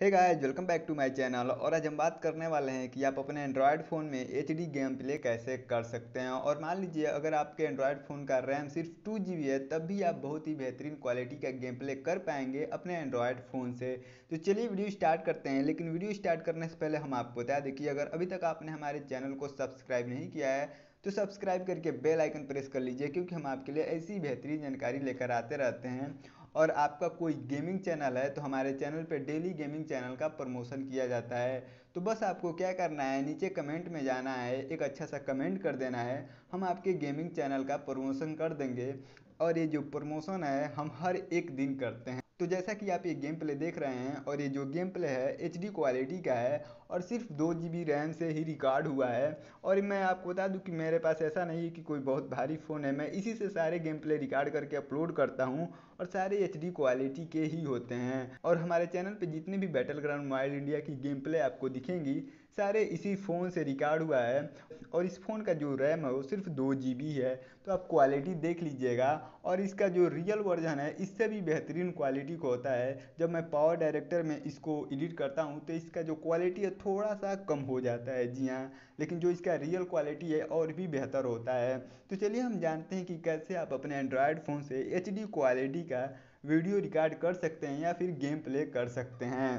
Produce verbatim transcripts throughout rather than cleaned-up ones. Hey guys welcome back to my channel. और आज हम बात करने वाले हैं कि आप अपने एंड्रॉयड फ़ोन में एचडी गेम प्ले कैसे कर सकते हैं। और मान लीजिए अगर आपके एंड्रॉयड फ़ोन का रैम सिर्फ टू जी बी है, तब भी आप बहुत ही बेहतरीन क्वालिटी का गेम प्ले कर पाएंगे अपने एंड्रॉयड फ़ोन से। तो चलिए वीडियो स्टार्ट करते हैं। लेकिन वीडियो स्टार्ट करने से पहले हम आपको बता दें कि अगर अभी तक आपने हमारे चैनल को सब्सक्राइब नहीं किया है तो सब्सक्राइब करके बेल आइकन प्रेस कर लीजिए, क्योंकि हम आपके लिए ऐसी बेहतरीन जानकारी लेकर आते रहते हैं। और आपका कोई गेमिंग चैनल है तो हमारे चैनल पे डेली गेमिंग चैनल का प्रमोशन किया जाता है। तो बस आपको क्या करना है, नीचे कमेंट में जाना है, एक अच्छा सा कमेंट कर देना है, हम आपके गेमिंग चैनल का प्रमोशन कर देंगे। और ये जो प्रमोशन है हम हर एक दिन करते हैं। तो जैसा कि आप ये गेम प्ले देख रहे हैं, और ये जो गेम प्ले है एच डी क्वालिटी का है और सिर्फ दो जी बी रैम से ही रिकॉर्ड हुआ है। और मैं आपको बता दूं कि मेरे पास ऐसा नहीं है कि कोई बहुत भारी फ़ोन है, मैं इसी से सारे गेम प्ले रिकॉर्ड करके अपलोड करता हूं और सारे एच डी क्वालिटी के ही होते हैं। और हमारे चैनल पे जितने भी बैटल ग्राउंड मोबाइल इंडिया की गेम प्ले आपको दिखेंगी सारे इसी फ़ोन से रिकॉर्ड हुआ है। और इस फ़ोन का जो रैम है वो सिर्फ दो जी बी है, तो आप क्वालिटी देख लीजिएगा। और इसका जो रियल वर्जन है इससे भी बेहतरीन क्वालिटी को होता है। जब मैं पावर डायरेक्टर में इसको एडिट करता हूँ तो इसका जो क्वालिटी है थोड़ा सा कम हो जाता है, जी हाँ, लेकिन जो इसका रियल क्वालिटी है और भी बेहतर होता है। तो चलिए हम जानते हैं कि कैसे आप अपने एंड्रॉयड फ़ोन से एच डी क्वालिटी का वीडियो रिकॉर्ड कर सकते हैं या फिर गेम प्ले कर सकते हैं।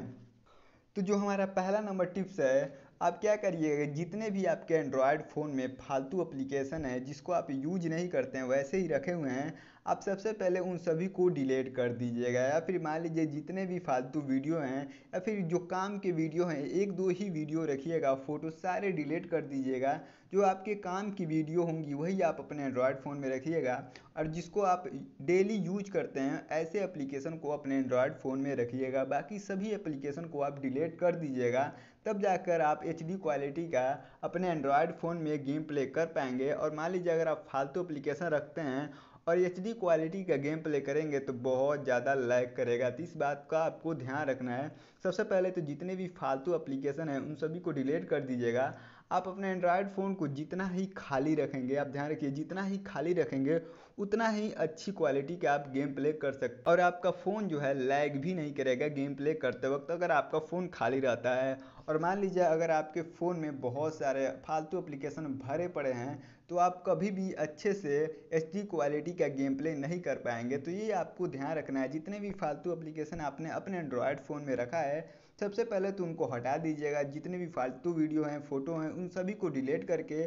तो जो हमारा पहला नंबर टिप्स है, आप क्या करिएगा, जितने भी आपके एंड्रॉयड फ़ोन में फालतू एप्लीकेशन है जिसको आप यूज नहीं करते हैं वैसे ही रखे हुए हैं, आप सबसे पहले उन सभी को डिलीट कर दीजिएगा। या फिर मान लीजिए जितने भी फालतू वीडियो हैं या फिर जो काम के वीडियो हैं, एक दो ही वीडियो रखिएगा, फ़ोटो सारे डिलीट कर दीजिएगा। जो आपके काम की वीडियो होंगी वही आप अपने एंड्रॉयड फ़ोन में रखिएगा, और जिसको आप डेली यूज करते हैं ऐसे एप्लीकेशन को अपने एंड्रॉयड फ़ोन में रखिएगा। बाकी सभी एप्लीकेशन को आप डिलीट कर दीजिएगा, तब जाकर आप एच डी क्वालिटी का अपने एंड्रॉयड फ़ोन में गेम प्ले कर पाएंगे। और मान लीजिए अगर आप फालतू एप्लीकेशन रखते हैं और एच डी क्वालिटी का गेम प्ले करेंगे तो बहुत ज़्यादा लैग करेगा, तो इस बात का आपको ध्यान रखना है। सबसे पहले तो जितने भी फालतू एप्लीकेशन हैं उन सभी को डिलीट कर दीजिएगा। आप अपने एंड्रॉयड फ़ोन को जितना ही खाली रखेंगे, आप ध्यान रखिए, जितना ही खाली रखेंगे उतना ही अच्छी क्वालिटी का आप गेम प्ले कर सकते हैं, और आपका फ़ोन जो है लैग भी नहीं करेगा गेम प्ले करते वक्त अगर आपका फ़ोन खाली रहता है। और मान लीजिए अगर आपके फ़ोन में बहुत सारे फालतू एप्लीकेशन भरे पड़े हैं तो आप कभी भी अच्छे से एच डी क्वालिटी का गेम प्ले नहीं कर पाएंगे। तो ये आपको ध्यान रखना है, जितने भी फालतू एप्लीकेशन आपने अपने एंड्रॉयड फ़ोन में रखा है सबसे पहले तो उनको हटा दीजिएगा। जितने भी फालतू वीडियो हैं, फ़ोटो हैं, उन सभी को डिलीट करके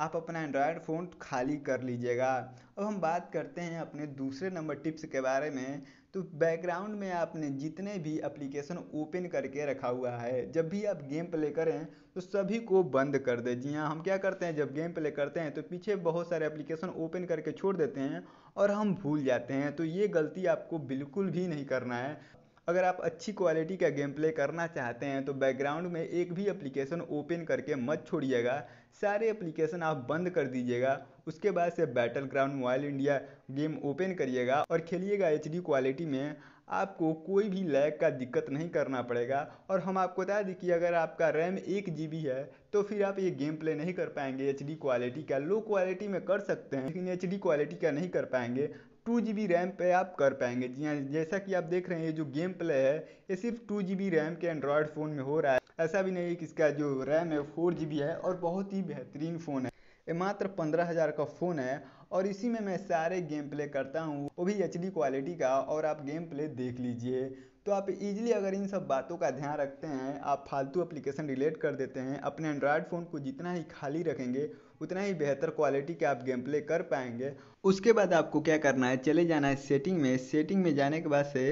आप अपना एंड्रॉयड फ़ोन खाली कर लीजिएगा। अब हम बात करते हैं अपने दूसरे नंबर टिप्स के बारे में। तो बैकग्राउंड में आपने जितने भी एप्लीकेशन ओपन करके रखा हुआ है, जब भी आप गेम प्ले करें तो सभी को बंद कर दें। जी हाँ, हम क्या करते हैं, जब गेम प्ले करते हैं तो पीछे बहुत सारे एप्लीकेशन ओपन करके छोड़ देते हैं और हम भूल जाते हैं। तो ये गलती आपको बिल्कुल भी नहीं करना है। अगर आप अच्छी क्वालिटी का गेम प्ले करना चाहते हैं तो बैकग्राउंड में एक भी एप्लीकेशन ओपन करके मत छोड़िएगा, सारे एप्लीकेशन आप बंद कर दीजिएगा। उसके बाद से battle ground mobile India game open करिएगा और खेलिएगा एच डी क्वालिटी में, आपको कोई भी लैग का दिक्कत नहीं करना पड़ेगा। और हम आपको बता दें कि अगर आपका रैम एक जी बी है तो फिर आप ये गेम प्ले नहीं कर पाएंगे एच डी क्वालिटी का। लो क्वालिटी में कर सकते हैं लेकिन एच डी क्वालिटी का नहीं कर पाएंगे, टू जी बी रैम पर आप कर पाएंगे। जी हाँ, जैसा कि आप देख रहे हैं ये जो गेम प्ले है ये सिर्फ टू जी बी रैम के एंड्रॉयड फ़ोन में हो रहा है। ऐसा भी नहीं है कि इसका जो रैम है फोर जी बी है और बहुत ही बेहतरीन फ़ोन है, ये मात्र पंद्रह हज़ार का फ़ोन है। और इसी में मैं सारे गेम प्ले करता हूँ, वो भी एच डी क्वालिटी का, और आप गेम प्ले देख लीजिए। तो आप इजीली अगर इन सब बातों का ध्यान रखते हैं, आप फालतू एप्लीकेशन डिलीट कर देते हैं, अपने एंड्रॉयड फ़ोन को जितना ही खाली रखेंगे उतना ही बेहतर क्वालिटी के आप गेम प्ले कर पाएंगे। उसके बाद आपको क्या करना है, चले जाना है सेटिंग में। सेटिंग में जाने के बाद से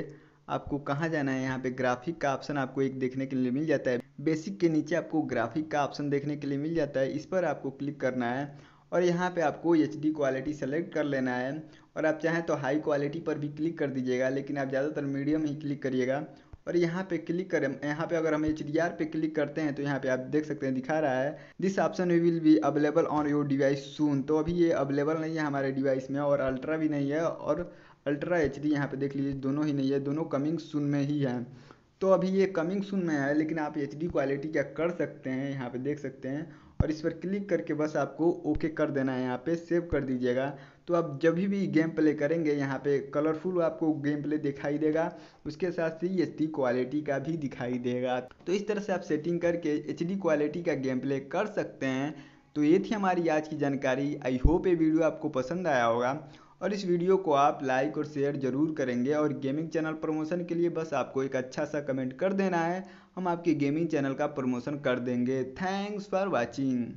आपको कहाँ जाना है, यहाँ पे ग्राफिक का ऑप्शन आपको एक देखने के लिए मिल जाता है। बेसिक के नीचे आपको ग्राफिक का ऑप्शन देखने के लिए मिल जाता है, इस पर आपको क्लिक करना है। और यहाँ पे आपको एच डी क्वालिटी सेलेक्ट कर लेना है, और आप चाहें तो हाई क्वालिटी पर भी क्लिक कर दीजिएगा, लेकिन आप ज़्यादातर मीडियम ही क्लिक करिएगा। और यहाँ पे क्लिक करें, यहाँ पे अगर हम एच डी आर पे क्लिक करते हैं तो यहाँ पे आप देख सकते हैं दिखा रहा है this option will be available on your device soon. तो अभी ये अवेलेबल नहीं है हमारे डिवाइस में, और अल्ट्रा भी नहीं है, और अल्ट्रा एच डी यहाँ पे देख लीजिए दोनों ही नहीं है, दोनों कमिंग सून में ही है। तो अभी ये कमिंग सून में है लेकिन आप एच डी क्वालिटी क्या कर सकते हैं, यहाँ पे देख सकते हैं। और इस पर क्लिक करके बस आपको ओके कर देना है, यहाँ पे सेव कर दीजिएगा। तो आप जब भी गेम प्ले करेंगे यहाँ पे कलरफुल आपको गेम प्ले दिखाई देगा, उसके साथ ही एच डी क्वालिटी का भी दिखाई देगा। तो इस तरह से आप सेटिंग करके एच डी क्वालिटी का गेम प्ले कर सकते हैं। तो ये थी हमारी आज की जानकारी। आई होप ये वीडियो आपको पसंद आया होगा और इस वीडियो को आप लाइक और शेयर जरूर करेंगे। और गेमिंग चैनल प्रमोशन के लिए बस आपको एक अच्छा सा कमेंट कर देना है, हम आपके गेमिंग चैनल का प्रमोशन कर देंगे। Thanks for watching.